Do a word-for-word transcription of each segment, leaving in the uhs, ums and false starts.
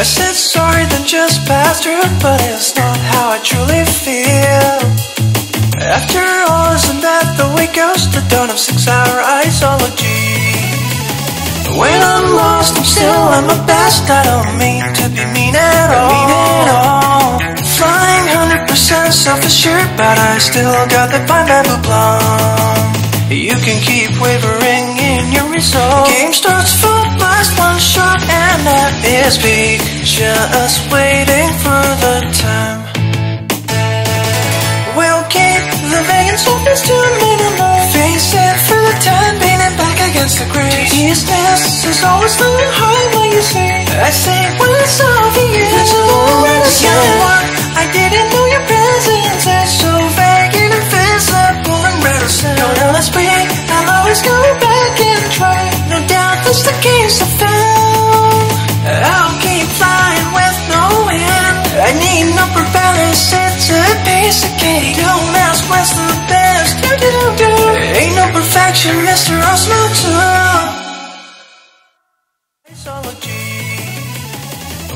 Better said sorry than just pass through, but it's not how I truly feel. After all, isn't that the way it goes? The dawn of six-hour isology. When I'm lost, I'm still at my best. I don't mean to be mean at all. Flying one hundred percent self-assured, but I still got that fine bamboo blonde. You can keep wavering in your resolve. Game starts full blast, one shot, and that is peak. Just waiting for the time. We'll keep living in surface to a minimum. Face it for the time, beating back against the grain. Tediousness is always falling hard when you say, I say when it's obvious. It's a little red sky. I didn't know your presence is so vague and invisible and reticent. I'm always going back and trying. No doubt that's the case I found. I'll keep flying with no end. I need no propellers, it's a piece of cake. Don't ask what's the best. Do do do do. Ain't no perfection, Mister Osomatsu.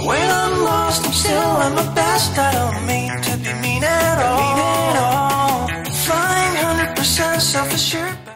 When I'm lost, I'm still at my best. I don't mean to be mean at all. Flying one hundred percent self-assured.